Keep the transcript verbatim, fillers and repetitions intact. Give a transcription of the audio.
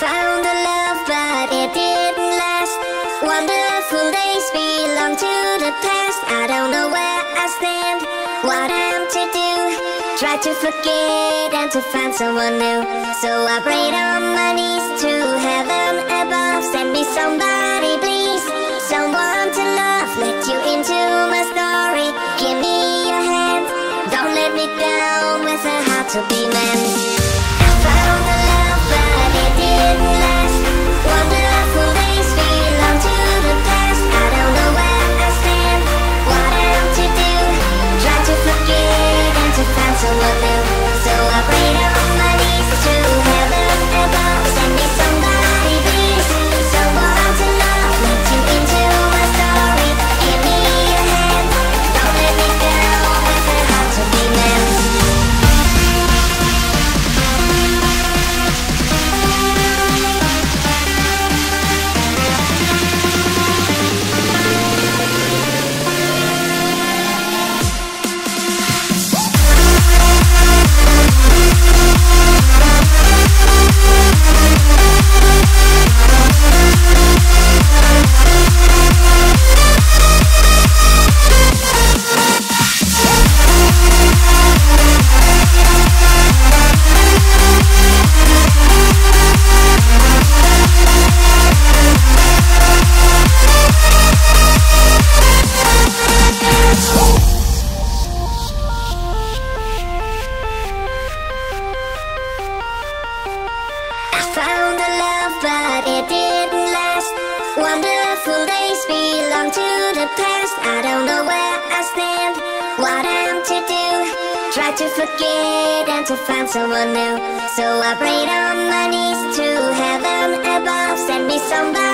Found a love, but it didn't last. Wonderful days belong to the past. I don't know where I stand, what I'm to do. Try to forget and to find someone new. So I prayed on my knees to heaven above. Send me somebody, please, someone to love. Let you into my story, give me your hand. Don't let me go with a heart to be mended. I found a love, but it didn't last. Wonderful days belong to the past. I don't know where I stand, what am to do. Try to forget and to find someone new. So I prayed on my knees to heaven above. Send me somebody, please, someone to love. Let you into my story, give me a hand. Don't let me go with a heart to be mended. To forget and to find someone new. So I prayed on my knees to heaven above. Send me somebody.